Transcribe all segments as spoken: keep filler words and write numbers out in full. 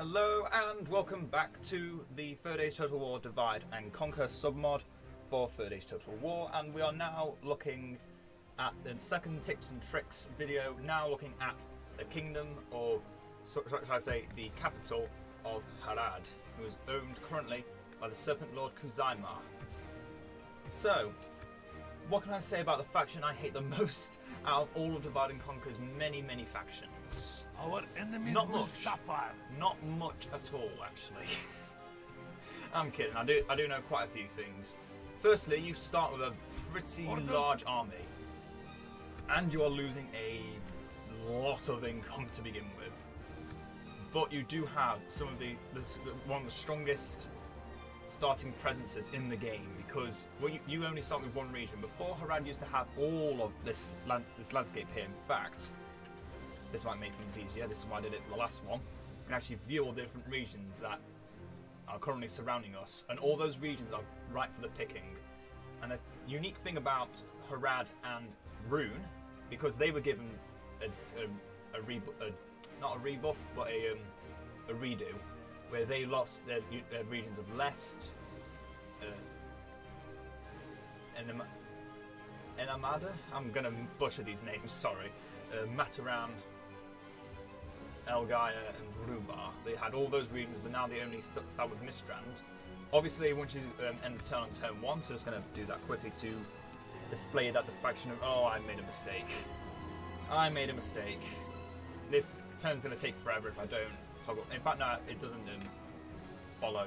Hello and welcome back to the Third Age Total War Divide and Conquer submod for Third Age Total War, and we are now looking at the second tips and tricks video, now looking at the kingdom, or so, so, should I say the capital of Harad, who is owned currently by the Serpent Lord Kuzaimar. So, what can I say about the faction I hate the most out of all of Divide and Conquer's many, many factions? Our enemies Not much. Suffer. Not much at all, actually. I'm kidding. I do. I do know quite a few things. Firstly, you start with a pretty Orders. large army, and you are losing a lot of income to begin with. But you do have some of the, the one of the strongest starting presences in the game, because well, you, you only start with one region. Before, Harad used to have all of this land, this landscape here. In fact, this might make things easier. This is why I did it for the last one. You can actually view all the different regions that are currently surrounding us, and all those regions are right for the picking. And the unique thing about Harad and Rhûn, because they were given a, a, a, rebu a not a rebuff, but a, um, a redo, where they lost their, their regions of Lest, uh, Enam Enamada, I'm going to butcher these names, sorry, uh, Mataram, Elgaia and Rubar. They had all those regions, but now they only st start with Mistrand. Obviously, once you um, end the turn on turn one, so I'm just going to do that quickly to display that the faction of, oh, I made a mistake. I made a mistake. This turn's going to take forever if I don't toggle. In fact, no, it doesn't um, follow.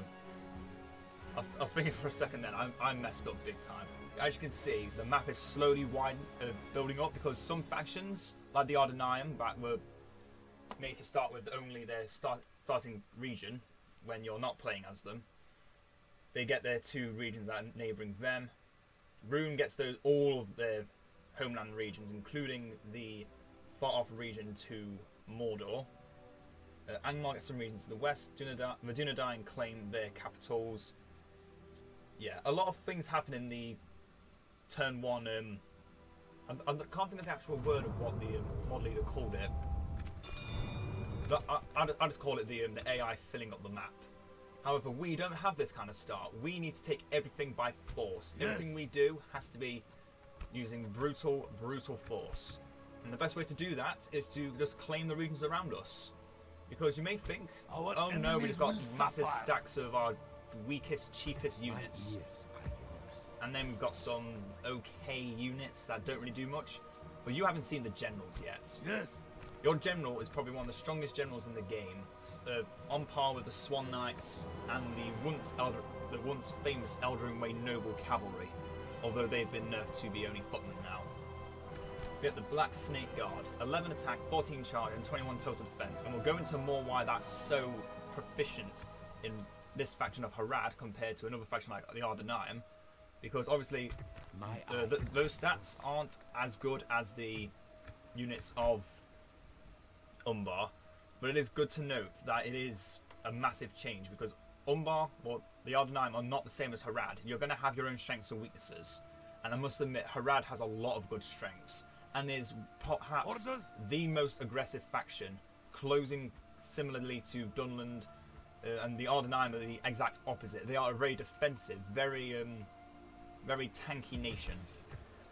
I was, I was thinking for a second then, I, I messed up big time. As you can see, the map is slowly wide, uh, building up, because some factions, like the Ardenaim, that were made to start with only their start, starting region when you're not playing as them, they get their two regions that are neighbouring them. Rhûn gets those, all of their homeland regions, including the far-off region to Mordor. Uh, Angmar gets some regions to the west. Dunedain, the Dunedain claim their capitals. Yeah, a lot of things happen in the turn one. Um, I, I can't think of the actual word of what the um, mod leader called it. But I, I, I just call it the, um, the A I filling up the map. However, we don't have this kind of start. We need to take everything by force. Yes. Everything we do has to be using brutal, brutal force. And the best way to do that is to just claim the regions around us. Because you may think, our oh no, we've got massive suffer. stacks of our weakest, cheapest units. Ideas, ideas. And then we've got some okay units that don't really do much. But you haven't seen the generals yet. Yes. Your general is probably one of the strongest generals in the game, uh, on par with the Swan Knights and the once, elder, the once famous Eldarin Way Noble Cavalry, although they've been nerfed to be only footmen now. We have the Black Snake Guard, eleven attack, fourteen charge and twenty-one total defense, and we'll go into more why that's so proficient in this faction of Harad compared to another faction like the Ardenaim, because obviously My uh, th those stats aren't as good as the units of Umbar, but it is good to note that it is a massive change, because Umbar or the Ardenaim are not the same as Harad. You're going to have your own strengths and weaknesses, and I must admit Harad has a lot of good strengths and is perhaps Orders. the most aggressive faction, closing similarly to Dunland, uh, and the Ardenaim are the exact opposite. They are a very defensive, very um, very tanky nation,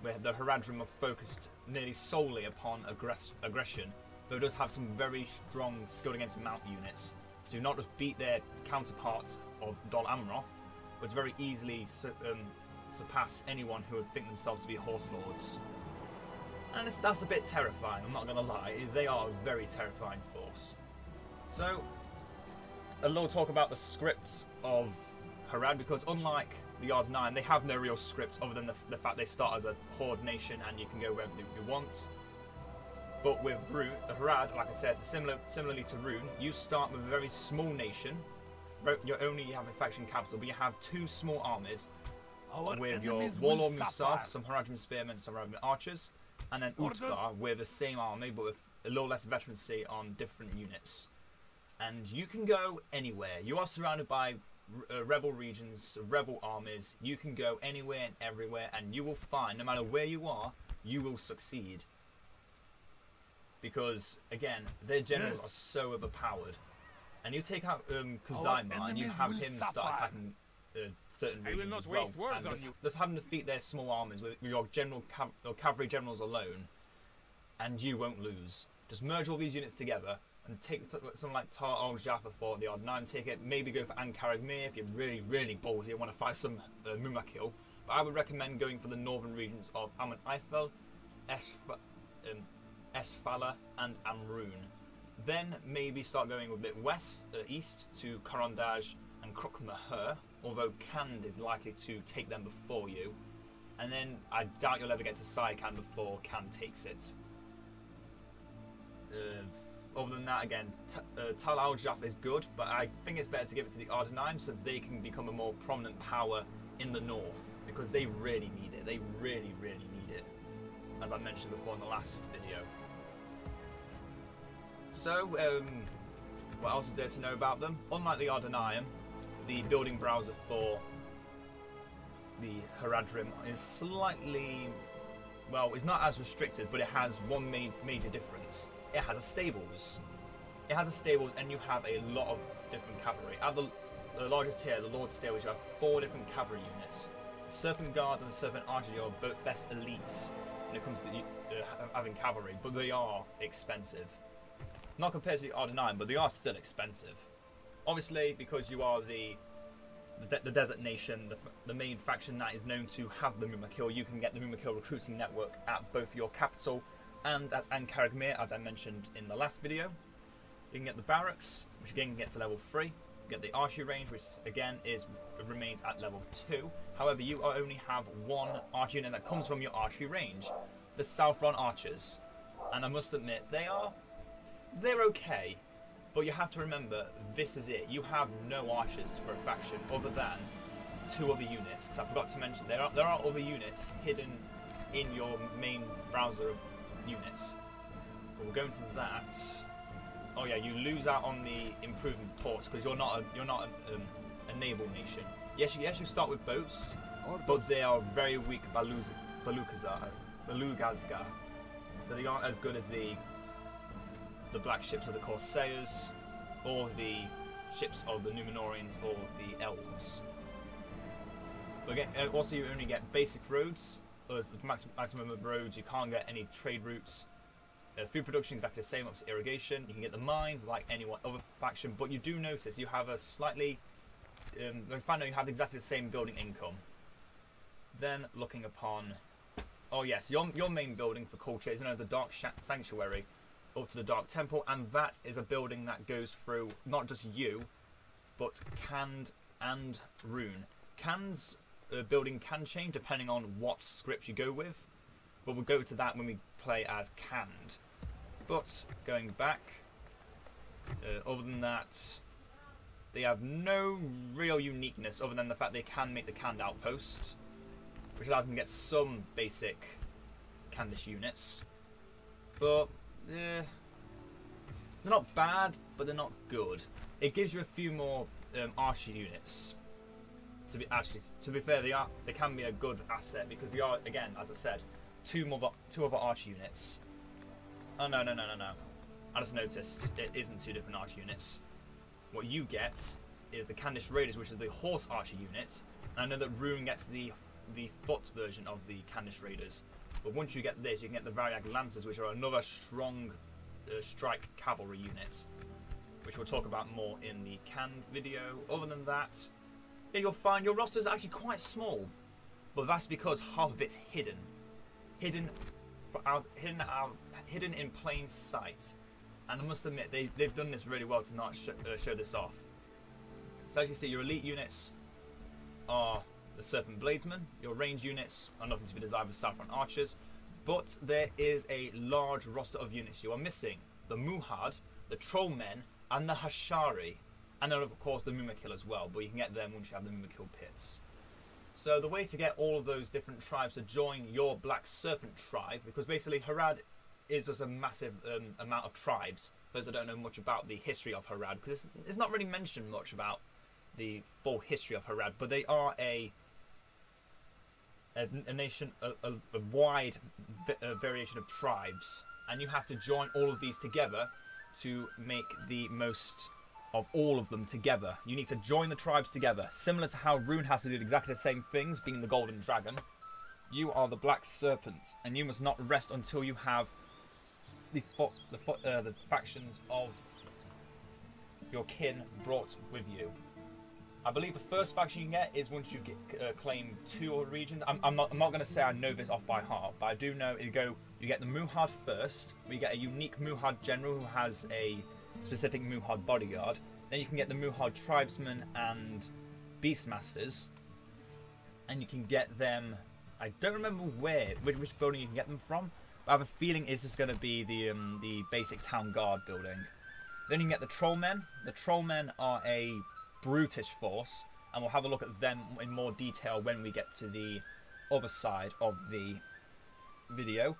where the Haradrim are focused nearly solely upon aggress aggression. Though it does have some very strong skill against mount units, so not just beat their counterparts of Dol Amroth, but to very easily su um, surpass anyone who would think themselves to be horse lords. And it's, that's a bit terrifying, I'm not going to lie. They are a very terrifying force. So, a little talk about the scripts of Harad, because unlike the Ardenaim, they have no real script other than the, the fact they start as a horde nation and you can go wherever you want. But with Rhûn, the Harad, like I said, similar, similarly to Rhûn, you start with a very small nation. You only have a faction capital, but you have two small armies. Our with your Warlord Musaf, some Haradrim Spearmen, some Haradrim Archers, and then Utgar with the same army, but with a little less veterancy on different units. And you can go anywhere. You are surrounded by uh, rebel regions, rebel armies. You can go anywhere and everywhere, and you will find, no matter where you are, you will succeed. Because, again, their generals yes. are so overpowered. And you take out um, Kuzaimar and you have him suffer. start attacking uh, certain regions I will not as well. Waste words and on just, you. just having to defeat their small armies with your general cav or cavalry generals alone, and you won't lose. Just merge all these units together and take something like Tar-Al-Jaffa for the odd nine ticket. Maybe go for Ankaragmir if you're really, really ballsy and want to fight some uh, Mûmakil. But I would recommend going for the northern regions of Amon Eifel, Esf um, Esfala, and Amrun. Then maybe start going a bit west, uh, east to Korondaj and Krokmahur, although Khand is likely to take them before you. And then I doubt you'll ever get to Saikand before Khand takes it. Uh, other than that, again, uh, Tar-Al-Jaffa is good, but I think it's better to give it to the Ardenaim so they can become a more prominent power in the north, because they really need it. They really, really need it, as I mentioned before in the last video. So, um, what else is there to know about them? Unlike the Ardenaim, the building browser for the Haradrim is slightly, well, it's not as restricted, but it has one ma major difference. It has a stables. It has a stables, and you have a lot of different cavalry. At the, the largest tier, the Lord's Stables, you have four different cavalry units. The Serpent Guards and the Serpent Archers are your best elites when it comes to uh, having cavalry, but they are expensive. Not compared to the Ardenaim, but they are still expensive. Obviously, because you are the the, de the desert nation, the, the main faction that is known to have the Mûmakil, you can get the Mûmakil recruiting network at both your capital and at Ankaragmir, as I mentioned in the last video. You can get the barracks, which again you can get to level three. You get the archery range, which again is remains at level two. However, you only have one archer unit that comes from your archery range, the Saffron Archers. And I must admit, they are... they're okay, but you have to remember, this is it. You have no archers for a faction other than two other units, because I forgot to mention, there are, there are other units hidden in your main browser of units. But we'll go into that. Oh yeah, you lose out on the improvement ports, because you're not a, you're not a, um, a naval nation. Yes, you, yes, you start with boats, but they are very weak baluz, balugazgar, balugazgar, so they aren't as good as the the black ships of the Corsairs, or the ships of the Numenorians, or the Elves. Again, also, you only get basic roads, or maximum of roads. You can't get any trade routes. Uh, food production is exactly the same up to irrigation. You can get the mines like any other faction, but you do notice you have a slightly... Um, I find out you have exactly the same building income. Then, looking upon... Oh yes, your, your main building for culture is, you know, the Dark Sanctuary, up to the Dark Temple, and that is a building that goes through not just you, but Khand and Rhûn. Khand's uh, building can change depending on what script you go with, but we'll go to that when we play as Khand. But going back, uh, other than that, they have no real uniqueness other than the fact they can make the Khand outpost, which allows them to get some basic Khandish units. But Uh, they're not bad, but they're not good. It gives you a few more um, archer units. To be actually, to be fair, they are they can be a good asset, because they are, again, as I said, two more two other archer units. Oh no no no no no! I just noticed it isn't two different archer units. What you get is the Khandish Raiders, which is the horse archer unit. And I know that Rhûn gets the the foot version of the Khandish Raiders. But once you get this, you can get the Variag Lancers, which are another strong uh, strike cavalry unit, which we'll talk about more in the Khand video. Other than that, yeah, you'll find your roster is actually quite small, but that's because half of it's hidden, hidden, for out, hidden, out, hidden in plain sight. And I must admit, they, they've done this really well to not sh uh, show this off. So as you see, your elite units are the Serpent Bladesmen, your range units are nothing to be desired with Saffron Archers, but there is a large roster of units you are missing. The Muhard, the Trollmen, and the Hashari, and then of course the Mûmakil as well, but you can get them once you have the Mûmakil pits. So the way to get all of those different tribes to join your Black Serpent tribe, because basically Harad is just a massive um, amount of tribes. Those that don't know much about the history of Harad, because it's, it's not really mentioned much about the full history of Harad, but they are a A, a nation, a, a, a wide a variation of tribes, and you have to join all of these together to make the most of all of them together. You need to join the tribes together, similar to how Rhûn has to do exactly the same things, being the Golden Dragon. You are the Black Serpent, and you must not rest until you have the fo the, fo uh, the factions of your kin brought with you. I believe the first faction you get is once you get, uh, claim two or regions. I'm, I'm not, I'm not going to say I know this off by heart, but I do know you go. You get the Muhard first. We get a unique Muhard general who has a specific Muhard bodyguard. Then you can get the Muhard tribesmen and beastmasters, and you can get them. I don't remember where which, which building you can get them from, but I have a feeling it's just going to be the um, the basic town guard building. Then you can get the Trollmen. The Trollmen are a brutish force, and we'll have a look at them in more detail when we get to the other side of the video.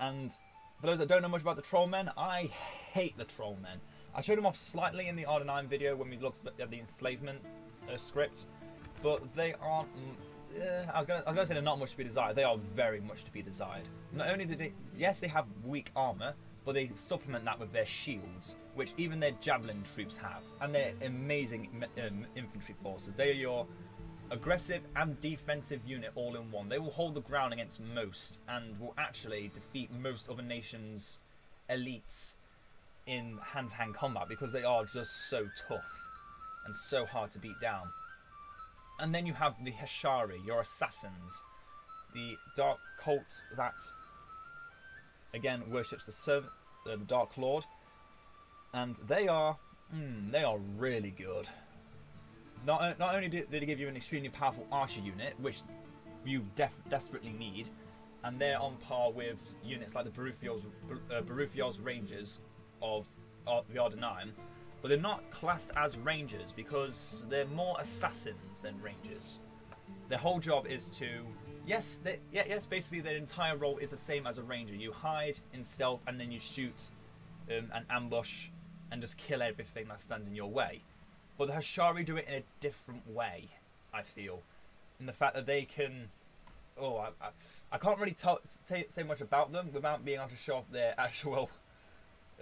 And for those that don't know much about the Trollmen, I hate the Trollmen. I showed them off slightly in the Ardenaim video when we looked at the enslavement uh, script, but they aren't... Uh, I was going to say they're not much to be desired. They are very much to be desired. Not only do they... Yes, they have weak armour, but they supplement that with their shields, which even their javelin troops have, and they're amazing um, infantry forces. They are your aggressive and defensive unit all in one. They will hold the ground against most, and will actually defeat most other nations' elites in hand-to-hand combat, because they are just so tough and so hard to beat down. And then you have the Hashari, your assassins, the dark cult that again worships the servant, uh, the Dark Lord, and they are mm, they are really good. Not not only do they give you an extremely powerful archer unit, which you def desperately need, and they're on par with units like the Berufios, uh, Berufios Rangers of uh, the Ardenaim, but they're not classed as Rangers because they're more assassins than Rangers. Their whole job is to Yes, they, yeah, yes. Basically, their entire role is the same as a ranger. You hide in stealth, and then you shoot um, and ambush, and just kill everything that stands in your way. But the Hashari do it in a different way, I feel, in the fact that they can. Oh, I, I, I can't really tell, say, say much about them without being able to show off their actual,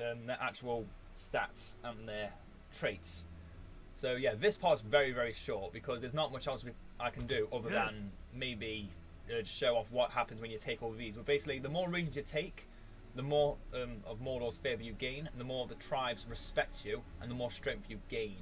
um, their actual stats and their traits. So yeah, this part's very, very short because there's not much else we, I can do other yes. than maybe. Uh, show off what happens when you take all these. But basically, the more regions you take, the more um, of Mordor's favour you gain, and the more the tribes respect you, and the more strength you gain.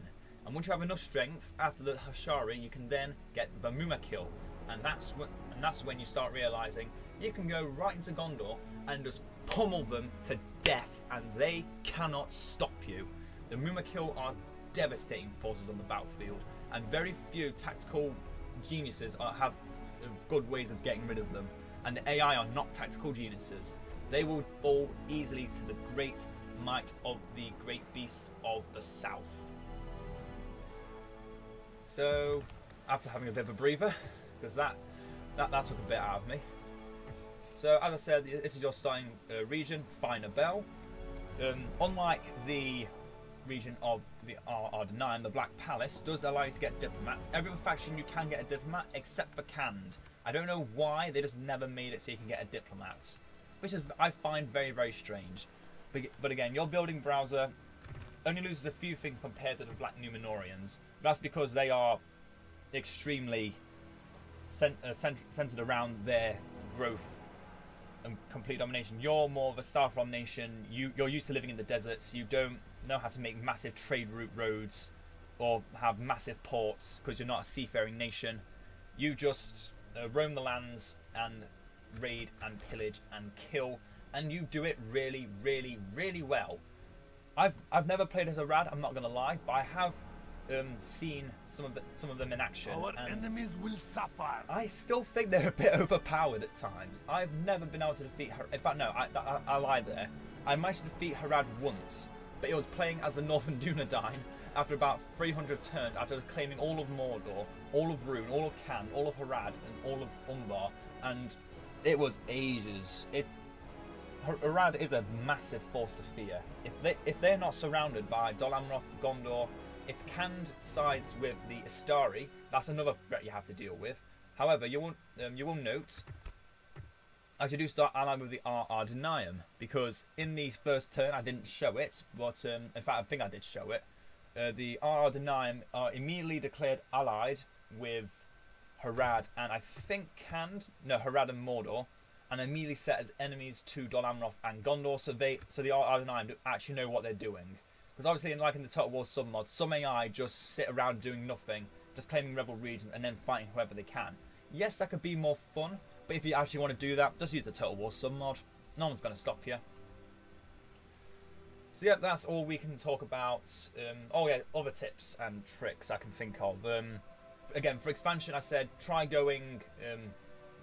And once you have enough strength, after the Hashari, you can then get the Mûmakil, and that's when and that's when you start realising you can go right into Gondor and just pummel them to death, and they cannot stop you. The Mûmakil are devastating forces on the battlefield, and very few tactical geniuses are, have. Of good ways of getting rid of them, and the A I are not tactical geniuses. They will fall easily to the great might of the great beasts of the south. So, after having a bit of a breather, because that, that that took a bit out of me. So, as I said, this is your starting uh, region, Fine Bell. Um, unlike the region of the Ardenaim, the Black Palace does allow you to get diplomats. Every other faction you can get a diplomat except for Khand. I don't know why, they just never made it so you can get a diplomat, which is I find very, very strange. But, but again, your building browser only loses a few things compared to the Black Numenorians. That's because they are extremely cent uh, cent centered around their growth and complete domination. You're more of a Southron nation. You, you're used to living in the deserts. You don't know how to make massive trade route roads or have massive ports because you're not a seafaring nation. You just uh, roam the lands and raid and pillage and kill, and you do it really, really, really well. I've I've never played as Harad, I'm not gonna lie, but I have um, seen some of the, some of them in action. Our enemies will suffer. I still think they're a bit overpowered at times. I've never been able to defeat Harad. In fact, no, I, I, I lie there. I managed to defeat Harad once, but it was playing as the Northern Dunedain after about three hundred turns, after claiming all of Mordor, all of Rhûn, all of Khand, all of Harad, and all of Umbar, and it was ages. It, Harad is a massive force to fear. If, they, if they're not surrounded by Dol Amroth, Gondor, if Khand sides with the Istari, that's another threat you have to deal with. However, you will, um, you will note, I should do start allying with the Ardenaim, because in the first turn I didn't show it, but um, in fact I think I did show it, uh, the Ardenaim are immediately declared allied with Harad and I think Khand, no, Harad and Mordor, and immediately set as enemies to Dol Amroth and Gondor, so they, so the Ardenaim actually know what they're doing. Because obviously, in like in the Total War submod, some A I just sit around doing nothing, just claiming rebel regions and then fighting whoever they can. Yes, that could be more fun, but if you actually want to do that, just use the Total War submod. No one's going to stop you. So yeah, that's all we can talk about. Um, oh yeah, other tips and tricks I can think of. Um, again, for expansion, I said try going um,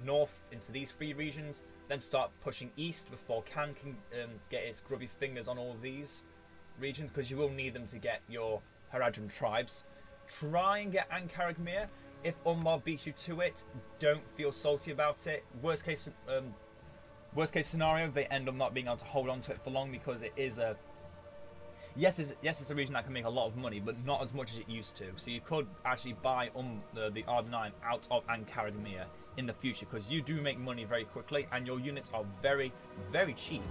north into these three regions, then start pushing east before Khan can um, get his grubby fingers on all of these regions, because you will need them to get your Haradrim tribes. Try and get Ankaragmir. If Umbar beats you to it, don't feel salty about it. Worst case, um, worst case scenario, they end up not being able to hold on to it for long, because it is a yes, it's, yes, it's a region that can make a lot of money, but not as much as it used to. So you could actually buy um, the, the Ardenaim out of Ankaragmir in the future, because you do make money very quickly, and your units are very, very cheap.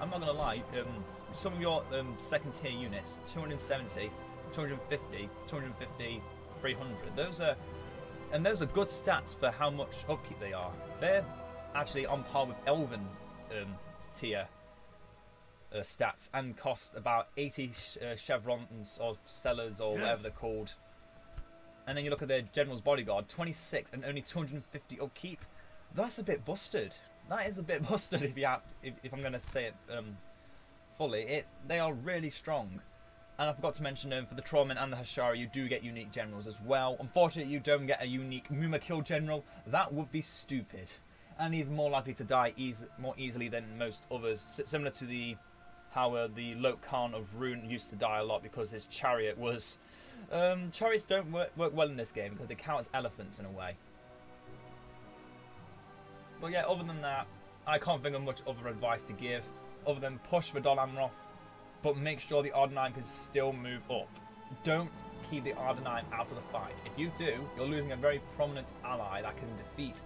I'm not gonna lie, um, some of your um, second tier units, two hundred seventy, two hundred fifty, two hundred fifty, three hundred, those are, and those are good stats for how much upkeep they are. They're actually on par with Elven um, tier uh, stats, and cost about eighty sh uh, chevrons or sellers or yes. whatever they're called. And then you look at their General's Bodyguard, twenty-six and only two hundred fifty upkeep. That's a bit busted. That is a bit busted if you have, if, if I'm going to say it um, fully. It's, they are really strong. And I forgot to mention, um, for the Trollmen and the Hashari, you do get unique generals as well. Unfortunately, you don't get a unique Mûmakil general. That would be stupid. And he's more likely to die eas more easily than most others. S similar to the how uh, the Lok Khan of Rhûn used to die a lot because his chariot was... Um, chariots don't work, work well in this game because they count as elephants in a way. But yeah, other than that, I can't think of much other advice to give, other than push for Dol Amroth, but make sure the Ardenaim can still move up. Don't keep the Ardenaim out of the fight. If you do, you're losing a very prominent ally that can defeat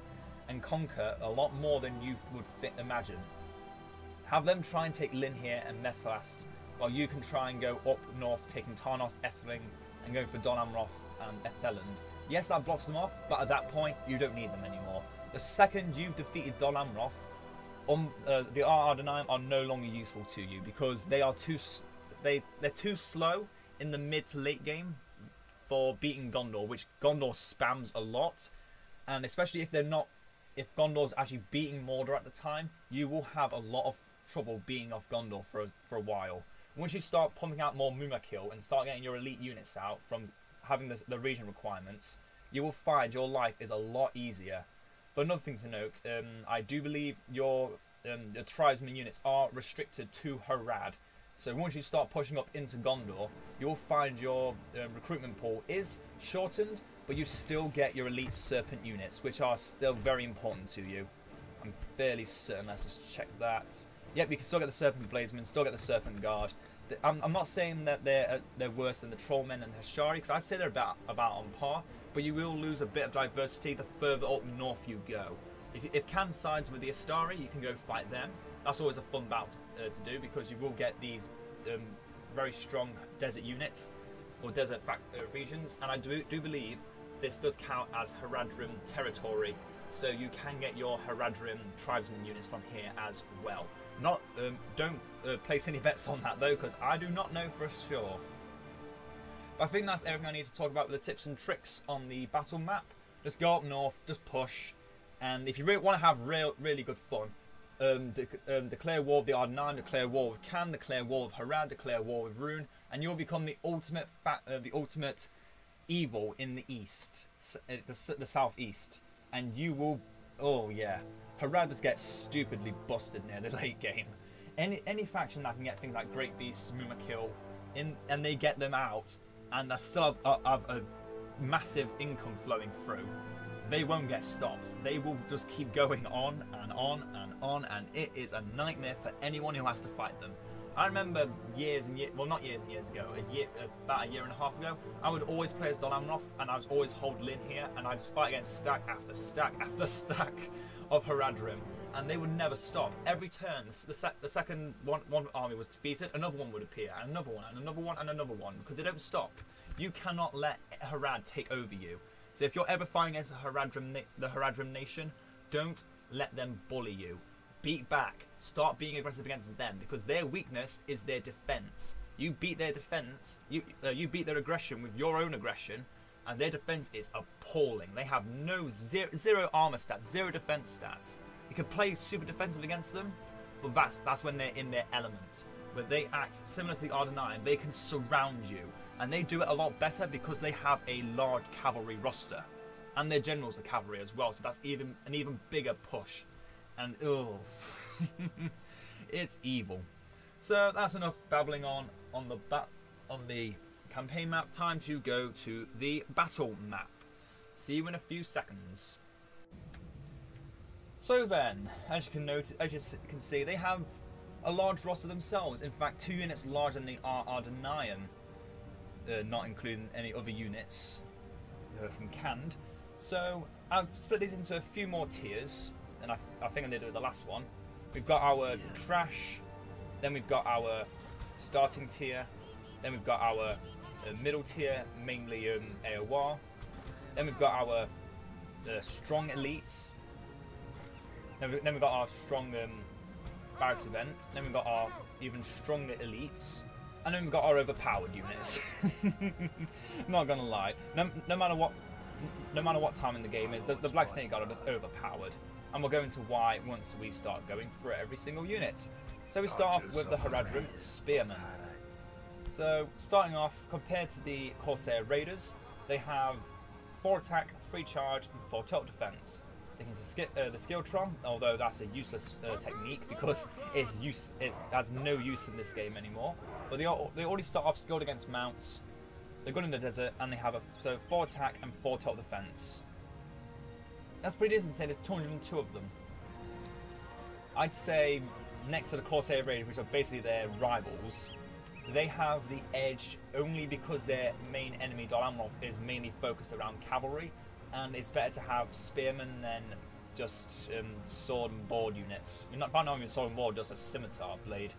and conquer a lot more than you would fit imagine. Have them try and take Lynn here and Methlast, while you can try and go up north, taking Tarnos, Ethling, and going for Dol Amroth and Etheland. Yes, that blocks them off, but at that point, you don't need them anymore. The second you've defeated Dol Amroth, um, uh, the Ardenaim are no longer useful to you, because they are too they they're too slow in the mid to late game for beating Gondor, which Gondor spams a lot, and especially if they're not if Gondor's actually beating Mordor at the time, you will have a lot of trouble beating off Gondor for a, for a while. Once you start pumping out more Mûmakil and start getting your elite units out from having the, the region requirements, you will find your life is a lot easier. But another thing to note, um, I do believe your, um, your tribesmen units are restricted to Harad. So once you start pushing up into Gondor, you'll find your uh, recruitment pool is shortened, but you still get your elite serpent units, which are still very important to you. I'm fairly certain. Let's just check that. Yep, you can still get the Serpent Bladesmen, still get the Serpent Guard. I'm, I'm not saying that they're uh, they're worse than the Trollmen and Hashari, because I'd say they're about about on par. But you will lose a bit of diversity the further up north you go. If, if Khan sides with the Istari, you can go fight them. That's always a fun battle to, uh, to do, because you will get these um, very strong desert units or desert fac uh, regions. And I do do believe this does count as Haradrim territory, so you can get your Haradrim tribesmen units from here as well. Not um, don't uh, place any bets on that though, because I do not know for sure. But I think that's everything I need to talk about with the tips and tricks on the battle map. Just go up north, just push, and if you really want to have real, really good fun, um, de um, declare war with the Ardenaim, declare war with Khan, declare war with Harad, declare war with Rhûn, and you'll become the ultimate fat, uh, the ultimate evil in the east, the, the, the southeast, and you will. Oh yeah, Harad just gets stupidly busted near the late game. Any any faction that can get things like Great Beasts, Mûmakil, in and they get them out, and I still have, have a massive income flowing through, they won't get stopped. They will just keep going on and on and on, and it is a nightmare for anyone who has to fight them. I remember years and years, well not years and years ago, a year, about a year and a half ago, I would always play as Dol Amroth, and I was always hold Lynn here, and I'd fight against stack after stack after stack of Haradrim. and they would never stop. Every turn, the, sec the second one, one army was defeated, another one would appear, and another one, and another one, and another one, because they don't stop. You cannot let Harad take over you. So if you're ever fighting against the Haradrim, the Haradrim nation, don't let them bully you. Beat back. Start being aggressive against them, because their weakness is their defense. You beat their defense, you, uh, you beat their aggression with your own aggression, and their defense is appalling. They have no zero, zero armor stats, zero defense stats. You can play super defensive against them, but that's, that's when they're in their element. When they act similar to the Ardenaim, they can surround you, and they do it a lot better because they have a large cavalry roster, and their generals are cavalry as well, so that's even an even bigger push. And oh, it's evil. So that's enough babbling on on the ba on the campaign map. Time to go to the battle map. See you in a few seconds. So then, as you can notice, as you can see, they have a large roster themselves. In fact, two units larger than the Ardenaim, uh, not including any other units uh, from Khand. So I've split these into a few more tiers, and I, I think I did it with the last one. We've got our trash. Then we've got our starting tier, then we've got our uh, middle tier, mainly um, A O R, then we've got our uh, strong elites, then, we, then we've got our strong um, barracks event, then we've got our even stronger elites, and then we've got our overpowered units. Not gonna lie, no, no matter what no matter what time in the game is, the, the Black Snake Guard are just overpowered, and we'll go into why once we start going through every single unit. So we start off with the Haradrim Spearmen. So starting off, compared to the Corsair Raiders, they have four attack, three charge, and four total defense. They can use the, uh, the Skiltron, although that's a useless uh, technique because it's use it's has no use in this game anymore. But they are, they already start off skilled against mounts. They're good in the desert, and they have a so four attack and four total defense. That's pretty decent. Say there's two hundred and two of them. I'd say, next to the Corsair Raiders, which are basically their rivals, they have the edge only because their main enemy, Dol Amroth, is mainly focused around cavalry, and it's better to have spearmen than just um, sword and board units. You're not finding even sword and board, just a scimitar blade.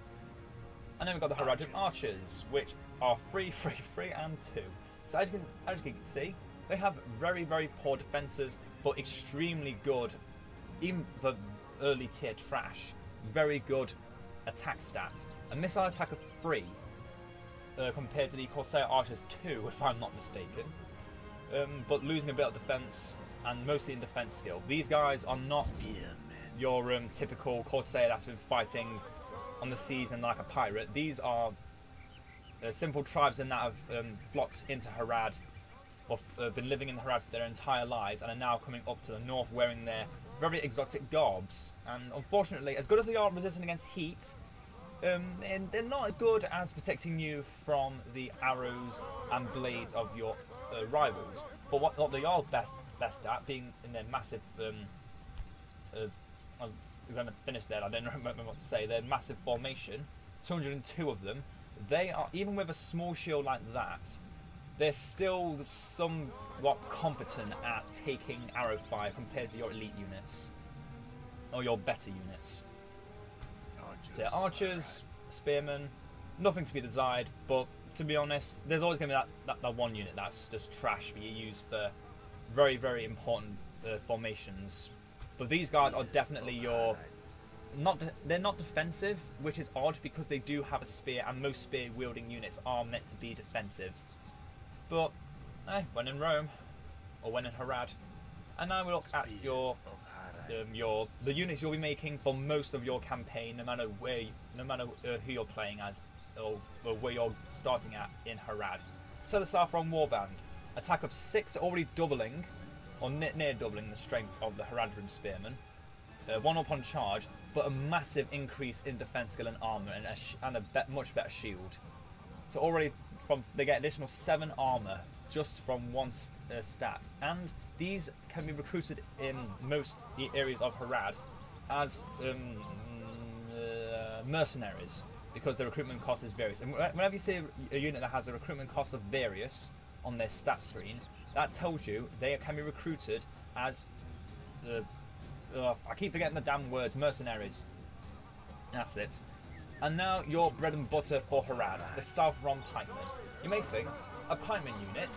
And then we've got the Haradrim Archers, which are three, three, three, and two. So as you, can, as you can see, they have very, very poor defenses, but extremely good, even for early tier trash. Very good attack stats. A missile attack of three uh, compared to the Corsair Archers two, if I'm not mistaken. Um, but losing a bit of defense, and mostly in defense skill. These guys are not your um, typical Corsair that's been fighting on the seas and like a pirate. These are uh, simple tribes in that have um, flocked into Harad, or uh, been living in Harad for their entire lives, and are now coming up to the north wearing their very exotic garbs, and unfortunately, as good as they are resistant against heat, um, and they're not as good as protecting you from the arrows and blades of your uh, rivals. But what, what they are best best at, being in their massive, um, uh, I'm going to finish there. I don't remember what to say. Their massive formation, two hundred and two of them. They are, even with a small shield like that, they're still somewhat competent at taking arrow fire compared to your elite units, or your better units. Archers, so yeah, archers, spearmen, nothing to be desired, but to be honest, there's always going to be that, that, that one unit that's just trash that you use for very, very important uh, formations. But these guys are definitely your... Not de they're not defensive, which is odd because they do have a spear, and most spear-wielding units are meant to be defensive. But, eh, when in Rome, or when in Harad. And now we look at your, um, your the units you'll be making for most of your campaign, no matter where, you, no matter uh, who you're playing as, or, or where you're starting at in Harad. So the Saffron Warband, attack of six, already doubling, or near, near doubling the strength of the Haradrim Spearmen. Uh, one upon charge, but a massive increase in defense skill and armor, and a, sh and a be much better shield. So already. From, they get additional seven armor just from one st uh, stat, and these can be recruited in most areas of Harad as um, uh, mercenaries, because the recruitment cost is various. And whenever you see a, a unit that has a recruitment cost of various on their stat screen, that tells you they can be recruited as uh, Ugh, I keep forgetting the damn words. Mercenaries. That's it. And now your bread and butter for Harad, the Southron Pikemen. You may think, a pikeman unit,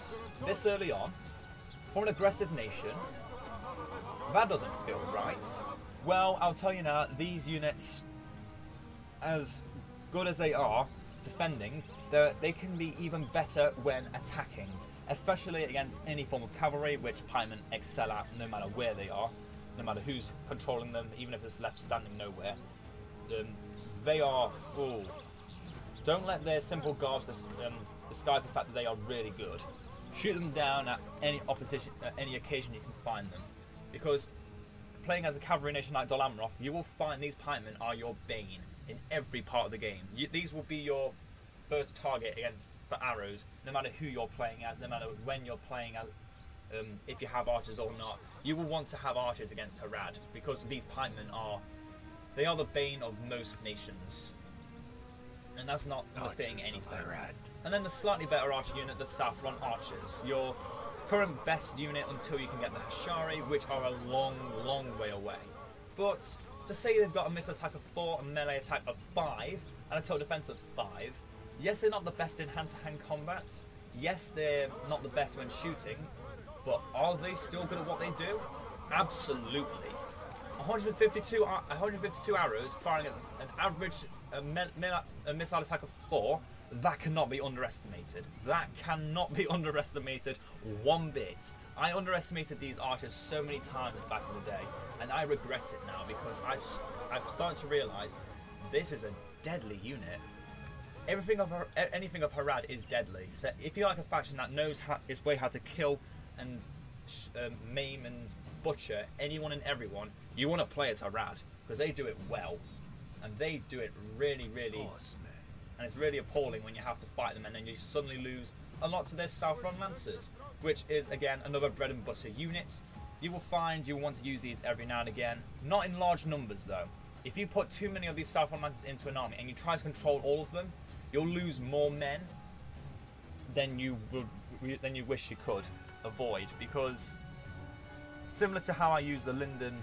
this early on, for an aggressive nation, that doesn't feel right. Well, I'll tell you now, these units, as good as they are defending, they can be even better when attacking, especially against any form of cavalry, which pikemen excel at no matter where they are, no matter who's controlling them, even if it's left standing nowhere. Um, they are full. Don't let their simple garbs um, disguise the fact that they are really good. Shoot them down at any opposition, at any occasion you can find them, because playing as a cavalry nation like Dol Amroth, you will find these pikemen are your bane in every part of the game. You, these will be your first target against for arrows, no matter who you're playing as, no matter when you're playing as, um, if you have archers or not. You will want to have archers against Harad, because these pikemen are, they are the bane of most nations. And that's not understating anything. And then the slightly better archer unit, the Saffron Archers. Your current best unit until you can get the Hashari, which are a long, long way away. But to say they've got a missile attack of four, a melee attack of five, and a total defense of five, yes, they're not the best in hand-to-hand combat. Yes, they're not the best when shooting. But are they still good at what they do? Absolutely. one hundred fifty-two arrows firing at an average a me a missile attack of four, that cannot be underestimated. That cannot be underestimated one bit. I underestimated these archers so many times back in the day, and I regret it now, because I, I've started to realise this is a deadly unit. Everything of her, anything of Harad is deadly. So if you're like a faction that knows how, its way how to kill and sh um, maim and butcher anyone and everyone, you want to play as Harad, because they do it well, and they do it really, really, awesome. And it's really appalling when you have to fight them, and then you suddenly lose a lot to their Southron Lancers, which is again another bread and butter unit. You will find you want to use these every now and again, not in large numbers though. If you put too many of these Southron Lancers into an army and you try to control all of them, you'll lose more men than you would, than you wish you could avoid, because similar to how I use the Linden,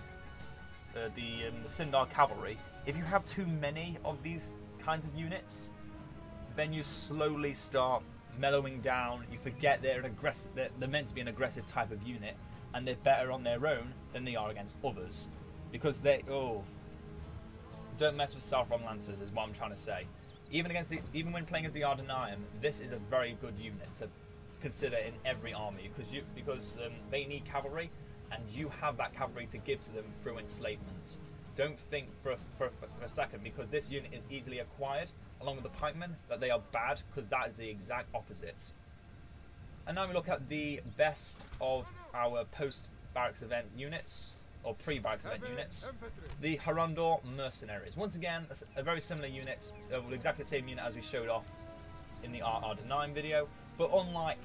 uh, the, um, the Sindar Cavalry. If you have too many of these kinds of units, then you slowly start mellowing down. You forget they're an aggressive, they're, they're meant to be an aggressive type of unit, and they're better on their own than they are against others, because they oh, don't mess with Southron Lancers is what I'm trying to say. Even against the, even when playing as the Ardenaim, this is a very good unit to consider in every army, because you because um, they need cavalry, and you have that cavalry to give to them through enslavement. Don't think for a, for, a, for a second, because this unit is easily acquired, along with the pikemen, that they are bad, because that is the exact opposite. And now we look at the best of our post-barracks event units, or pre-barracks event units. The Harondor Mercenaries. Once again, a, a very similar unit, uh, well, exactly the same unit as we showed off in the Ardenaim video, but unlike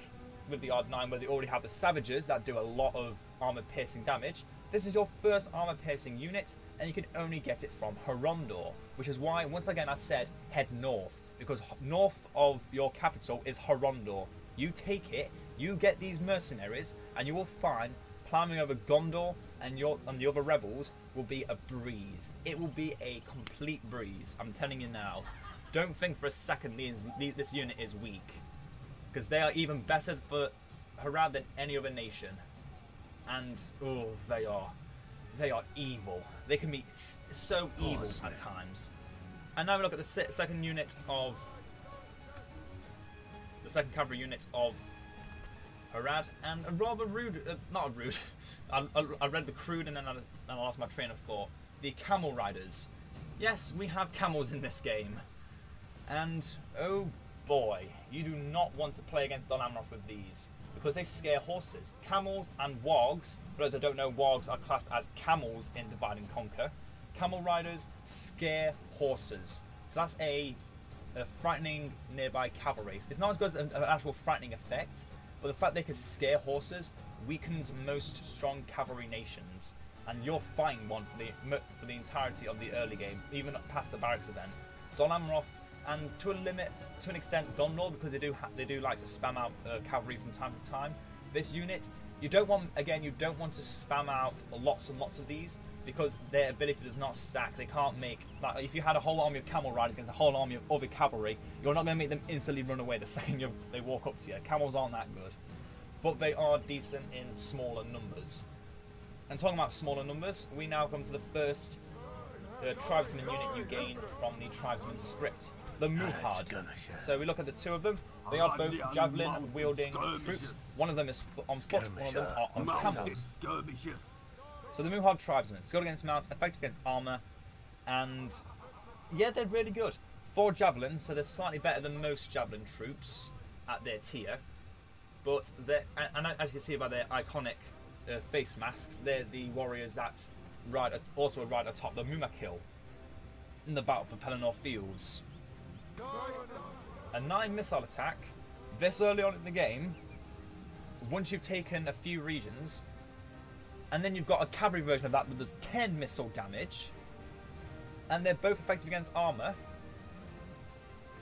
with the Ardenaim, where they already have the Savages that do a lot of armor-piercing damage, this is your first armor-piercing unit, and you can only get it from Harondor, which is why, once again, I said head north, because north of your capital is Harondor. You take it, you get these mercenaries, and you will find climbing over Gondor and, your, and the other rebels will be a breeze. It will be a complete breeze, I'm telling you now. Don't think for a second these, these, this unit is weak, because they are even better for Harad than any other nation. And oh, they are, they are evil. They can be so evil at times. And now we look at the second unit of the second cavalry unit of Harad, and a rather rude, uh, not a rude. I, I, I read the crude and then I, and I lost my train of thought. The camel riders. Yes, we have camels in this game, and oh boy, you do not want to play against Dol Amroth with these, because they scare horses. Camels and wargs, for those who don't know, wargs are classed as camels in Divide and Conquer. Camel riders scare horses. So that's a, a frightening nearby cavalry. It's not as good as an actual frightening effect, but the fact they can scare horses weakens most strong cavalry nations. And you're fighting one for the, for the entirety of the early game, even past the barracks event. Dol Amroth, and to a limit, to an extent, Gondor, because they do ha they do like to spam out uh, cavalry from time to time. This unit You don't want, again, you don't want to spam out lots and lots of these because their ability does not stack. They can't make, like if you had a whole army of camel riders against a whole army of other cavalry, you're not going to make them instantly run away the second you, they walk up to you. Camels aren't that good, but they are decent in smaller numbers. And talking about smaller numbers, we now come to the first the tribesman unit you gain from the tribesman script, the Muhard. So we look at the two of them. They are both javelin-wielding troops. One of them is on foot, one of them are on camels. So the Muhard tribesmen, skilled against mounts, effective against armor, and yeah, they're really good. Four javelins, so they're slightly better than most javelin troops at their tier. But they're, and as you can see by their iconic uh, face masks, they're the warriors that ride also ride atop the Mûmakil in the battle for Pelennor Fields. A nine missile attack. This early on in the game, once you've taken a few regions, and then you've got a cavalry version of that that does ten missile damage, and they're both effective against armor.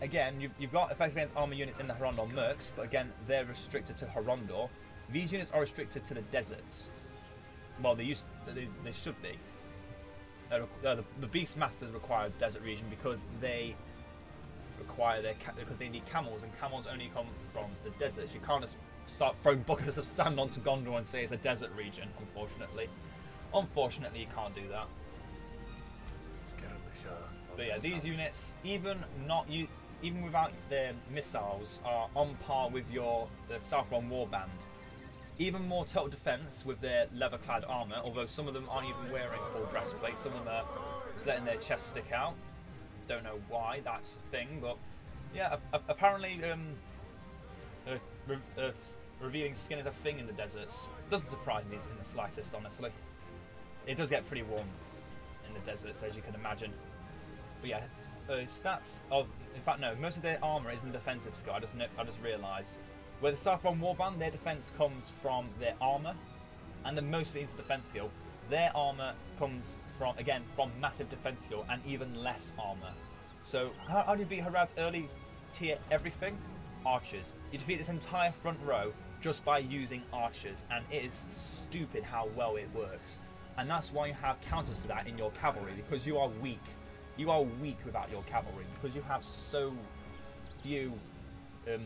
Again, you've, you've got effective against armor units in the Harondor mercs, but again, they're restricted to Harondor. These units are restricted to the deserts. Well, they used they, they should be. They're, they're the, the Beastmasters require the desert region because they require their because they need camels, and camels only come from the deserts. You can't just start throwing buckets of sand onto Gondor and say it's a desert region. Unfortunately, unfortunately, you can't do that. But yeah, these units, even not you, even without their missiles, are on par with your the Southron warband. It's even more total defense with their leather-clad armor. Although some of them aren't even wearing full breastplates, some of them are just letting their chests stick out. Don't know why that's a thing, but yeah, apparently um, uh, re uh, revealing skin is a thing in the deserts. Doesn't surprise me in the slightest, honestly. It does get pretty warm in the deserts, as you can imagine. But yeah, uh, stats of, in fact no, most of their armor is in defensive skill, I just, I just realised. Where the Saffron Warband, their defense comes from their armor, and they're mostly into defense skill. Their armor comes from, again, from massive defense skill and even less armor. So how, how do you beat Harad's early tier everything? Archers. You defeat this entire front row just by using archers, and it is stupid how well it works. And that's why you have counters to that in your cavalry, because you are weak. You are weak without your cavalry because you have so few um,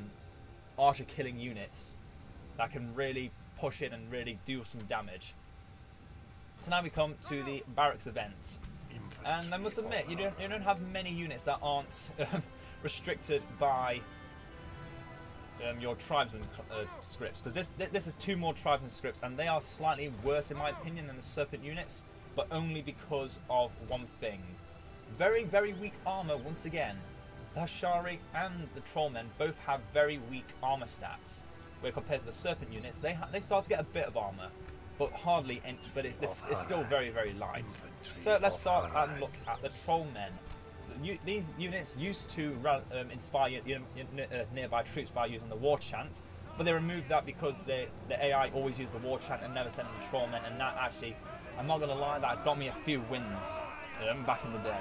archer killing units that can really push in and really do some damage. So now we come to the barracks event, and I must admit you don't, you don't have many units that aren't um, restricted by um, your tribesman uh, scripts, because this this is two more tribesman scripts, and they are slightly worse in my opinion than the serpent units, but only because of one thing. Very, very weak armor once again. The Hashari and the Trollmen both have very weak armor stats, where compared to the Serpent units, they ha they start to get a bit of armor, but hardly any, but it, it's, it's still very, very light. So let's start and look at the Trollmen. You, these units used to run, um, inspire you know, uh, nearby troops by using the war chant, but they removed that because they, the A I always used the war chant and never sent the Trollmen, and that actually, I'm not going to lie, that got me a few wins um, back in the day.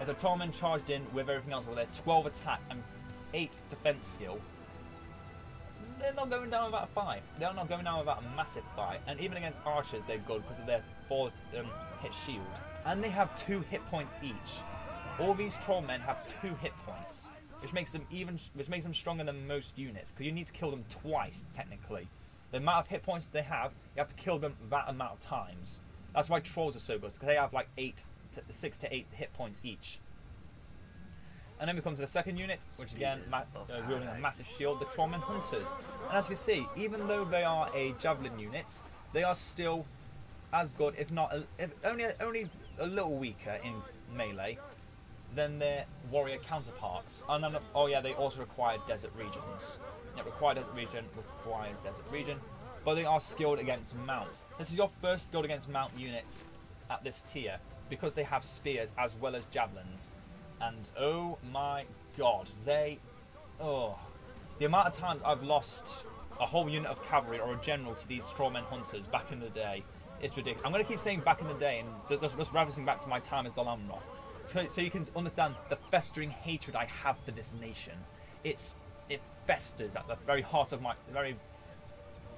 If the Trollmen charged in with everything else, with their twelve attack and eight defense skill, they're not going down without a fight. They're not going down without a massive fight. And even against archers, they're good because of their four um, hit shield. And they have two hit points each. All these Trollmen have two hit points, which makes them even, which makes them stronger than most units, because you need to kill them twice technically. The amount of hit points they have, you have to kill them that amount of times. That's why trolls are so good, because they have like eight. To six to eight hit points each. And then we come to the second unit, which again uh, wielding a massive shield, the Trollmen Hunters. And as you see, even though they are a javelin unit, they are still as good, if not if only only a little weaker in melee than their warrior counterparts. And I'm not, oh yeah, they also require desert regions. Yeah, require desert region requires desert region, but they are skilled against mounts. This is your first skilled against mount unit at this tier, because they have spears as well as javelins, and oh my god, they, oh, the amount of times I've lost a whole unit of cavalry or a general to these Trollmen Hunters back in the day, it's ridiculous. I'm going to keep saying back in the day, and just, just referencing back to my time as Dol Amroth, so, so you can understand the festering hatred I have for this nation. It's, it festers at the very heart of my, the very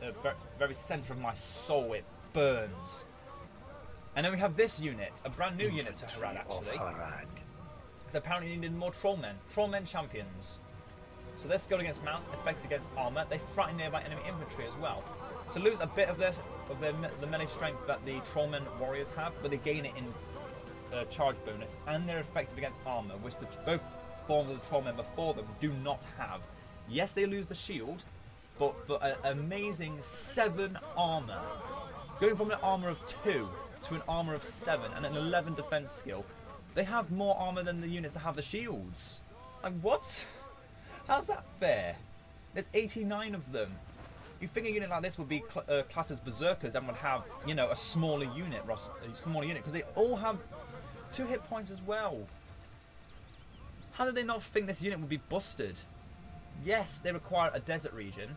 the ver very centre of my soul. It burns. And then we have this unit, a brand new unit to Harad, actually. Because apparently they needed more Trollmen. Trollmen champions. So they're skilled against mounts, effective against armour. They frighten nearby enemy infantry as well. So lose a bit of their of their the melee strength that the Trollmen warriors have, but they gain it in uh, charge bonus, and they're effective against armour, which the, both forms of the Trollmen before them do not have. Yes, they lose the shield, but, but an amazing seven armour. Going from an armour of two to an armour of seven and an eleven defence skill. They have more armour than the units that have the shields. Like, what? How's that fair? There's eighty-nine of them. You'd think a unit like this would be cl uh, classed as berserkers and would have, you know, a smaller unit, Ross, a smaller unit, because they all have two hit points as well. How did they not think this unit would be busted? Yes, they require a desert region,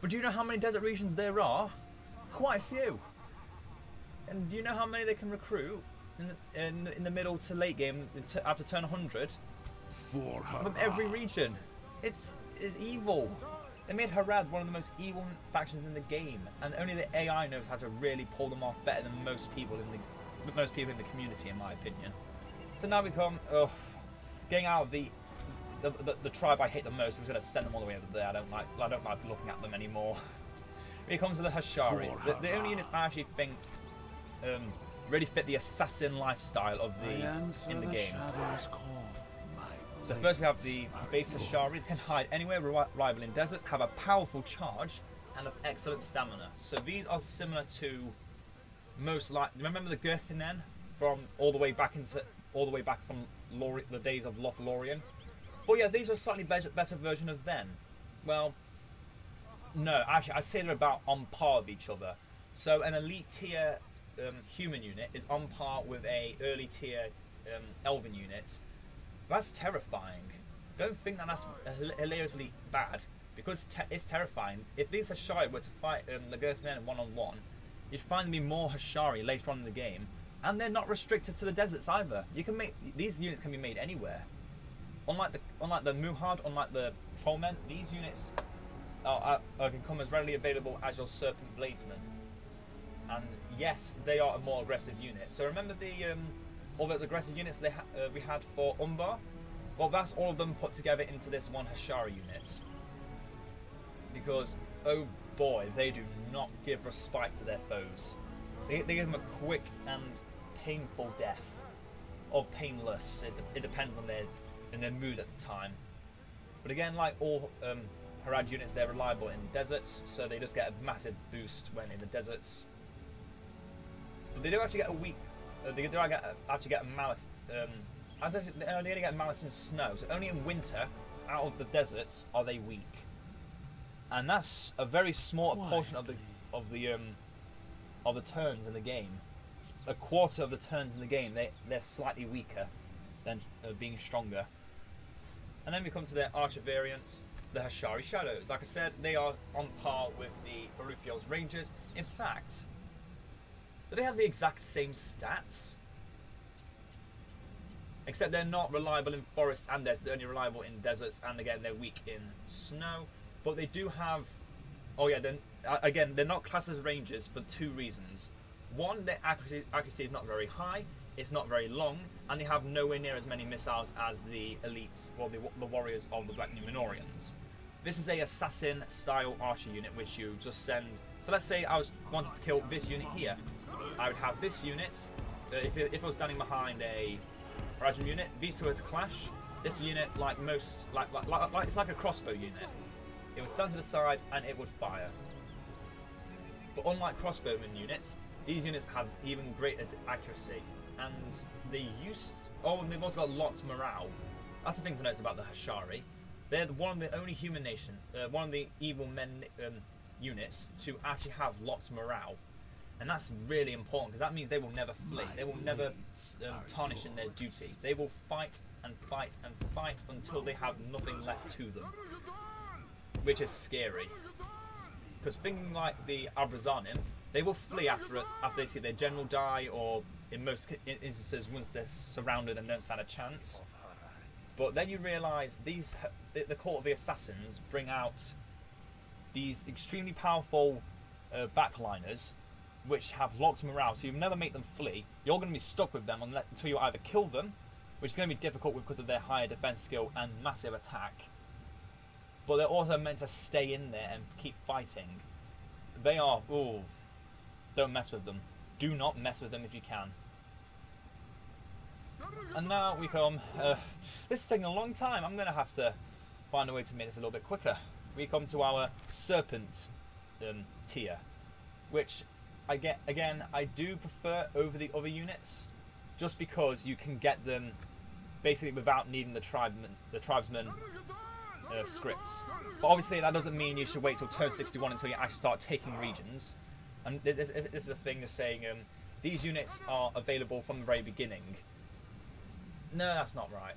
but do you know how many desert regions there are? Quite a few. And do you know how many they can recruit in the, in, in the middle to late game after turn one hundred? For Harad. From every region. It's, it's evil. They made Harad one of the most evil factions in the game, and only the A I knows how to really pull them off better than most people in the most people in the community, in my opinion. So now we come, ugh, getting out of the the, the the tribe I hate the most. We're going to send them all the way over there. I don't like I don't like looking at them anymore. Here comes to the Hashari. The, the only units I actually think um, really fit the assassin lifestyle of the in the, the game. So first we have the base Hashari. They can hide anywhere, rival in deserts, have a powerful charge, and have excellent stamina. So these are similar to most like. Remember the Girthinen from all the way back into all the way back from Lori, the days of Lothlorien. But yeah, these were a slightly better, better version of them. Well, no, actually, I'd say they're about on par with each other. So an elite tier um, human unit is on par with a early tier um, elven unit. That's terrifying. Don't think that that's hilariously bad, because te it's terrifying. If these Hashari were to fight um, the Girthinen one-on-one, you'd find them be more Hashari later on in the game, and they're not restricted to the deserts either. You can make these units can be made anywhere. Unlike the unlike the Muhard, unlike the Trollmen, these units are, are, are can come as readily available as your Serpent Bladesmen. And yes, they are a more aggressive unit. So remember the. Um, all those aggressive units they ha uh, we had for Umbar? Well, that's all of them put together into this one Hashari unit. Because, oh boy, they do not give respite to their foes. They, they give them a quick and painful death. Or painless, it, it depends on their, on their mood at the time. But again, like all um, Harad units, they're reliable in deserts, so they just get a massive boost when in the deserts. But they do actually get a weak... Uh, they, they actually get a malice. Um, actually, they only get a malice in snow, so only in winter, out of the deserts, are they weak. And that's a very small Why? portion of the of the um, of the turns in the game. It's a quarter of the turns in the game, they they're slightly weaker than uh, being stronger. And then we come to their archer variants, the Hashari Shadows. Like I said, they are on par with the Berufios Rangers. In fact. Do they have the exact same stats? Except they're not reliable in forests and deserts. They're only reliable in deserts, and again, they're weak in snow. But they do have... Oh yeah, then again, they're not classed as rangers for two reasons. One, their accuracy, accuracy is not very high, it's not very long, and they have nowhere near as many missiles as the elites, well, the, the warriors of the Black Numenorians. This is a assassin-style archer unit, which you just send... So let's say I was wanted to kill this unit here. I would have this unit, uh, if, it, if I was standing behind a Haradrim unit, these two as a clash. This unit, like most, like, like, like, like it's like a crossbow unit. It would stand to the side and it would fire. But unlike crossbowmen units, these units have even greater accuracy. And they used, oh, and they've also got locked morale. That's the thing to notice about the Hashari. They're one of the only human nation, uh, one of the evil men um, units to actually have locked morale. And that's really important, because that means they will never flee. They will never um, tarnish in their duty. They will fight and fight and fight until they have nothing left to them. Which is scary. Because thinking like the Abrazanim, they will flee after it, after they see their general die, or in most instances once they're surrounded and don't stand a chance. But then you realise these, the Court of the Assassins bring out these extremely powerful uh, backliners, which have locked morale, so you never make them flee. You're going to be stuck with them until you either kill them, which is going to be difficult because of their higher defense skill and massive attack. But they're also meant to stay in there and keep fighting. They are... ooh. Don't mess with them. Do not mess with them if you can. And now we come... Uh, this is taking a long time. I'm going to have to find a way to make this a little bit quicker. We come to our Serpent um, tier, which... I get, again, I do prefer over the other units, just because you can get them basically without needing the tribesman, the tribesman uh, scripts. But obviously that doesn't mean you should wait till turn sixty-one until you actually start taking regions. And this, this is a thing that's saying um, these units are available from the very beginning. No, that's not right.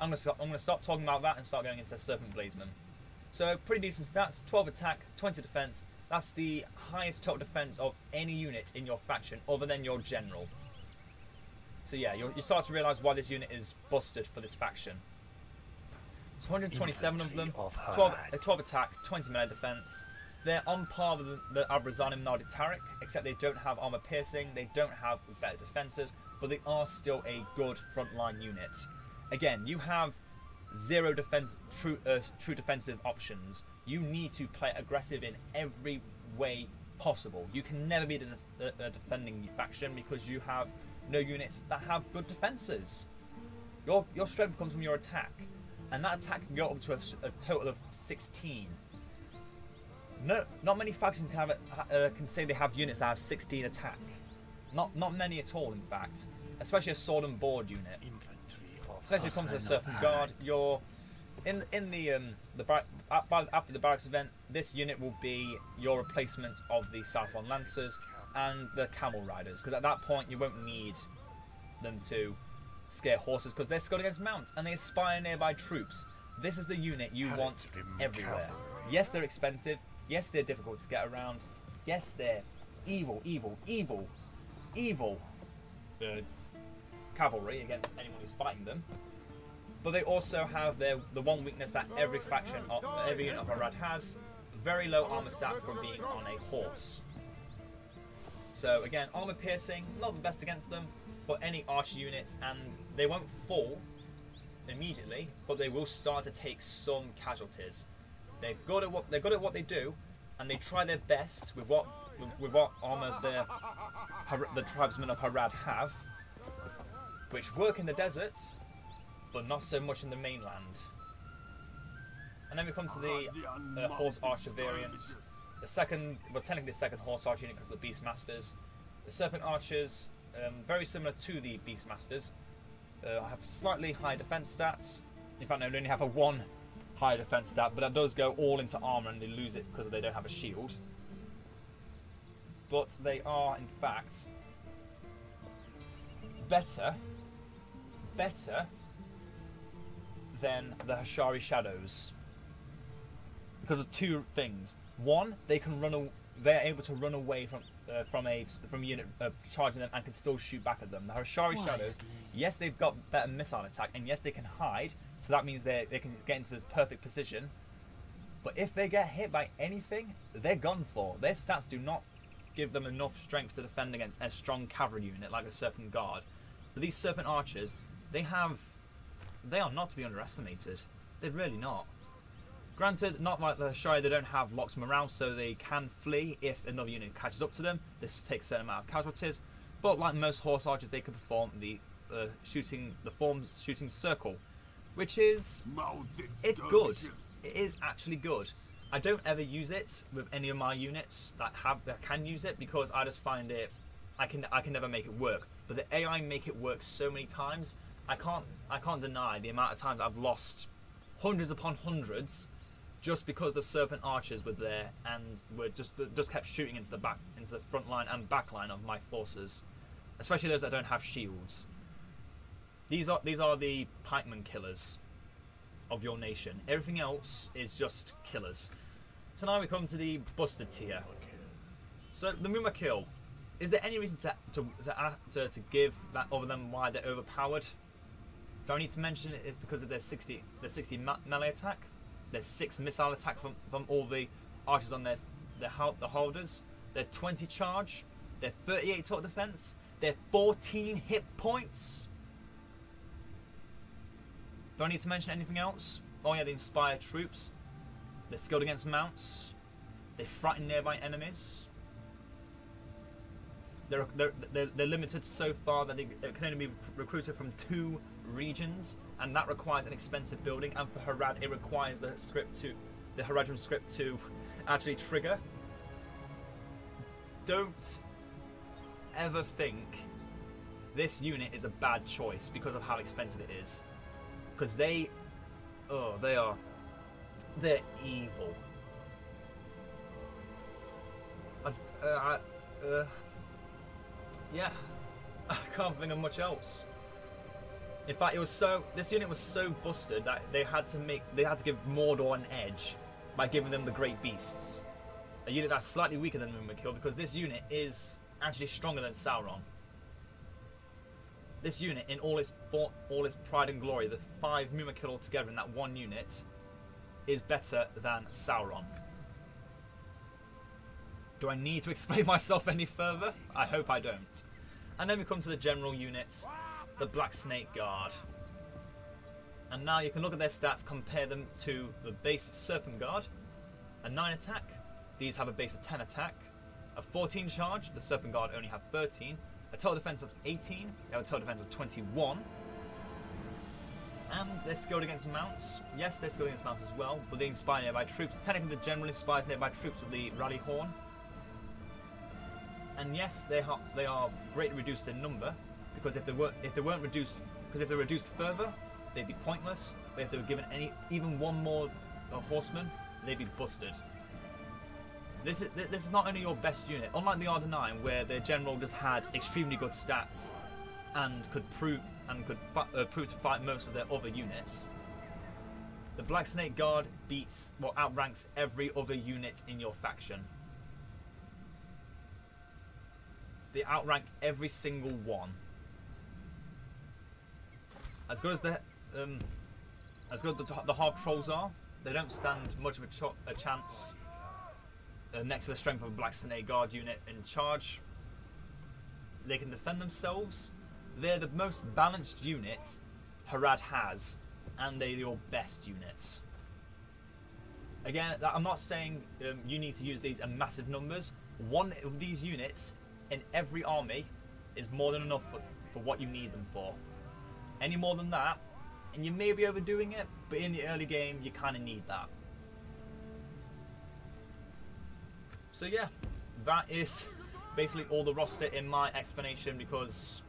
I'm gonna stop, I'm gonna stop talking about that and start going into Serpent Bladesmen. So pretty decent stats: twelve attack, twenty defense. That's the highest total defense of any unit in your faction, other than your general. So yeah, you start to realise why this unit is busted for this faction. It's one hundred twenty-seven of them, of twelve, uh, twelve attack, twenty melee defense. They're on par with the, the Abrazanim Nardid Tariq, except they don't have armor piercing, they don't have better defenses, but they are still a good frontline unit. Again, you have zero defense, true, uh, true defensive options. You need to play aggressive in every way possible. You can never be the, the defending faction because you have no units that have good defenses. Your your strength comes from your attack, and that attack can go up to a, a total of sixteen. No, not many factions can have it, uh, can say they have units that have sixteen attack. Not not many at all, in fact. Especially a sword and board unit. Especially comes to the Serpent Guard. Your in in the um the bar after the barracks event, this unit will be your replacement of the Saffron Lancers and the Camel Riders, because at that point you won't need them to scare horses because they're scored against mounts and they aspire nearby troops. This is the unit you want everywhere. Yes, they're expensive. Yes, they're difficult to get around. Yes, they're evil, evil, evil, evil. Uh, cavalry against anyone who's fighting them, but they also have their the one weakness that every faction of every unit of Harad has: very low armor stat from being on a horse. So again, armor piercing not the best against them, but any archer unit, and they won't fall immediately, but they will start to take some casualties. They're good at what they're good at what they do, and they try their best with what with, with what armor the the tribesmen of Harad have, which work in the deserts, but not so much in the mainland. And then we come to the uh, Horse Archer variant. The second, well technically the second Horse Archer unit because of the Beastmasters. The Serpent Archers, um, very similar to the Beastmasters, uh, have slightly higher defense stats. In fact, no, they only have a one higher defense stat, but that does go all into armor and they lose it because they don't have a shield. But they are, in fact, better... better than the Hashari Shadows because of two things. One, they can run. A, they're able to run away from uh, from a from a unit uh, charging them and can still shoot back at them. The Hashari Why? Shadows, yes, they've got better missile attack, and yes, they can hide. So that means they they can get into this perfect position. But if they get hit by anything, they're gone for. Their stats do not give them enough strength to defend against a strong cavalry unit like the Serpent Guard. But these Serpent Archers, they have, they are not to be underestimated. They're really not. Granted, not like the Hashari, they don't have locked morale, so they can flee if another unit catches up to them. This takes a certain amount of casualties, but like most Horse Archers, they can perform the uh, shooting, the form shooting circle, which is, it's good. It is actually good. I don't ever use it with any of my units that have that can use it because I just find it, I can I can never make it work. But the A I make it work so many times. I can't I can't deny the amount of times I've lost hundreds upon hundreds just because the Serpent Archers were there and were just just kept shooting into the back into the front line and back line of my forces, especially those that don't have shields. These are these are the pikemen killers of your nation. Everything else is just killers. So now we come to the busted tier. So the Mûmakil. Is there any reason to to, to to to give that other than why they're overpowered? Do I need to mention it? It's because of their sixty their sixty melee attack, their six missile attack from from all the archers on their the, the holders. They're twenty charge. They're thirty-eight total defense. They're fourteen hit points. Do I need to mention anything else? Oh yeah, they inspire troops. They're skilled against mounts. They frighten nearby enemies. They're, they're, they're, they're limited so far that they, they can only be recruited from two regions, and that requires an expensive building, and for Harad it requires the script to, the Haradrim script to actually trigger. Don't ever think this unit is a bad choice because of how expensive it is. Because they, oh, they are, they're evil. I, uh, I, uh, yeah, I can't think of much else. In fact, it was so, this unit was so busted that they had to make, they had to give Mordor an edge by giving them the Great Beasts. A unit that's slightly weaker than Mûmakil, because this unit is actually stronger than Sauron. This unit, in all its for, all its pride and glory, the five Mûmakil altogether in that one unit, is better than Sauron. Do I need to explain myself any further? I hope I don't. And then we come to the general unit, the Black Snake Guard. And now you can look at their stats, compare them to the base Serpent Guard. A nine attack, these have a base of ten attack. A fourteen charge, the Serpent Guard only have thirteen. A total defense of eighteen, they have a total defense of twenty-one. And they're skilled against mounts. Yes, they're skilled against mounts as well, but they inspire nearby troops. Technically, the general inspires nearby troops with the rally horn. And yes, they are they are greatly reduced in number, because if they weren't if they weren't reduced because if they were reduced further, they'd be pointless. But if they were given any even one more uh, horseman, they'd be busted. This is this is not only your best unit, unlike the Ardenaim, where their general just had extremely good stats and could prove and could uh, prove to fight most of their other units. The Black Snake Guard beats or well, outranks every other unit in your faction. They outrank every single one. As good as the um, as good as the, the half trolls are, they don't stand much of a, ch a chance uh, next to the strength of a Black Snake Guard unit in charge. They can defend themselves. They're the most balanced unit Harad has, and they're your best unit. Again, I'm not saying um, you need to use these in massive numbers. One of these units in every army is more than enough for, for what you need them for. Any more than that, and you may be overdoing it, but in the early game, you kind of need that. So yeah, that is basically all the roster in my explanation, because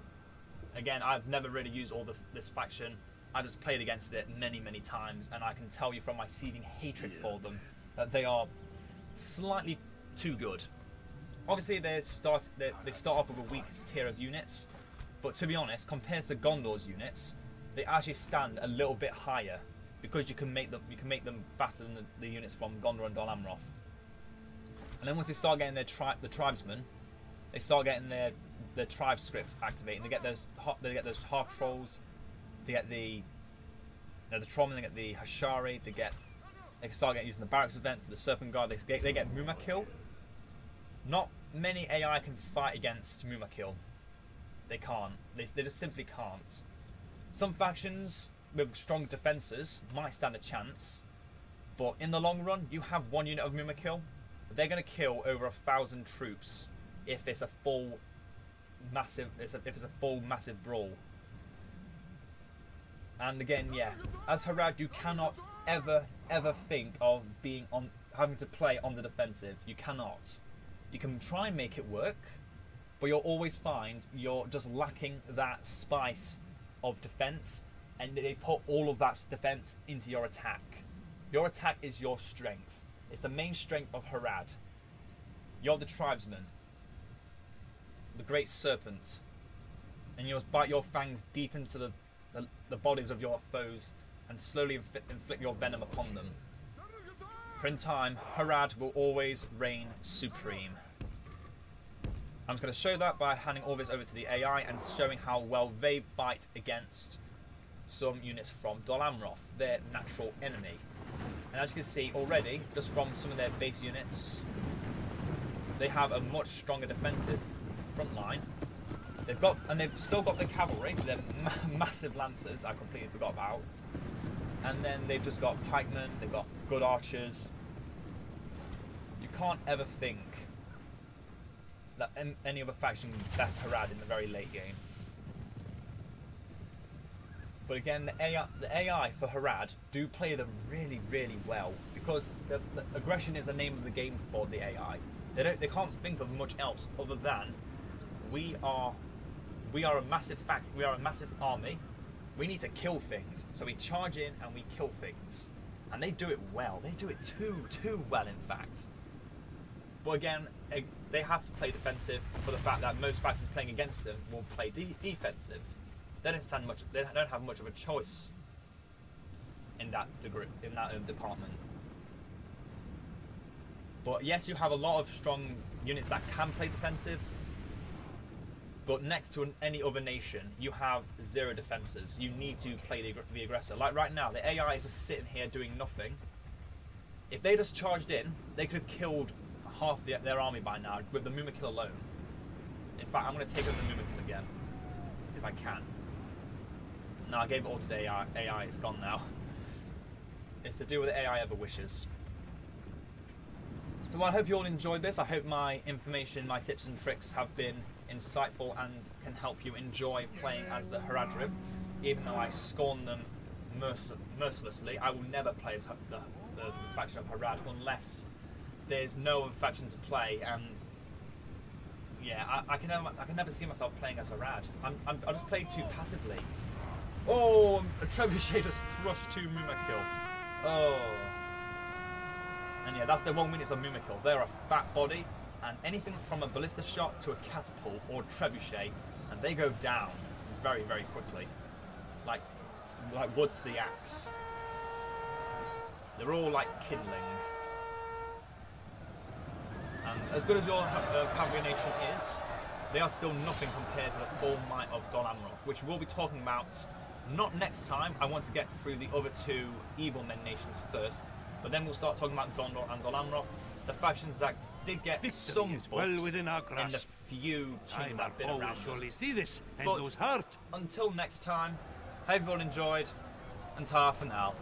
again, I've never really used all this, this faction. I just played against it many, many times, and I can tell you from my seething hatred for them that they are slightly too good. Obviously, they start they, they start off with a weak tier of units, but to be honest, compared to Gondor's units, they actually stand a little bit higher because you can make them you can make them faster than the, the units from Gondor and Dol Amroth. And then once they start getting their tri the tribesmen, they start getting their their tribe scripts activating. They get those they get those half trolls, they get the you know, the Trollmen, they get the Hashari, they get they can start getting using the barracks event for the Serpent Guard. They get, they get Mûmakil. Not many A I can fight against Mûmakil. They can't. They, they just simply can't. Some factions with strong defences might stand a chance, but in the long run, you have one unit of Mûmakil. They're going to kill over a thousand troops if it's a full, massive. If it's a full massive brawl. And again, yeah, as Harad, you cannot ever, ever think of being on having to play on the defensive. You cannot. You can try and make it work, but you'll always find you're just lacking that spice of defense, and they put all of that defense into your attack. Your attack is your strength. It's the main strength of Harad. You're the tribesman, the great serpent, and you'll bite your fangs deep into the, the, the bodies of your foes and slowly inf inflict your venom upon them. For in time, Harad will always reign supreme. I'm just going to show that by handing all this over to the A I and showing how well they fight against some units from Dol Amroth, their natural enemy. And as you can see already, just from some of their base units, they have a much stronger defensive front line. They've got, and they've still got the cavalry, their ma massive lancers I completely forgot about. And then they've just got pikemen, they've got good archers. You can't ever think that any other faction best Harad in the very late game. But again, the A I, the A I for Harad do play them really, really well, because the, the aggression is the name of the game for the A I. They don't, they can't think of much else other than we are, we are a massive fact, we are a massive army. We need to kill things, so we charge in and we kill things, and they do it well. They do it too, too well, in fact. But again, they have to play defensive for the fact that most factions playing against them will play de defensive. They don't stand much. They don't have much of a choice in that degree, in that department. But yes, you have a lot of strong units that can play defensive. But next to an, any other nation, you have zero defenses. You need to play the, the aggressor. Like right now, the A I is just sitting here doing nothing. If they just charged in, they could have killed half the, their army by now with the Mûmakil alone. In fact, I'm going to take over the Mûmakil again, if I can. No, I gave it all to the A I. A I is gone now. It's to do with the A I ever wishes. So well, I hope you all enjoyed this. I hope my information, my tips and tricks have been insightful and can help you enjoy playing as the Haradrim. Even though I scorn them mercil mercilessly, I will never play as the, the, the faction of Harad unless there's no other faction to play. And yeah, I, I can never, I can never see myself playing as Harad. I'm, I'm, I just play too passively. Oh, a trebuchet just crushed two Mûmakil. Oh, and yeah, that's the one minutes of Mûmakil. They're a fat body. And anything from a ballista shot to a catapult or trebuchet, and they go down very, very quickly, like like wood to the axe. They're all like kindling. And as good as your uh, cavalry nation is, they are still nothing compared to the full might of Dol Amroth, which we'll be talking about not next time. I want to get through the other two evil men nations first, but then we'll start talking about Gondor and Dol Amroth, the factions that did get victory some buffs well within our grasp. In the few changes that been around surely see this, and but those hurt. Until next time, hope you all enjoyed, and ta for now.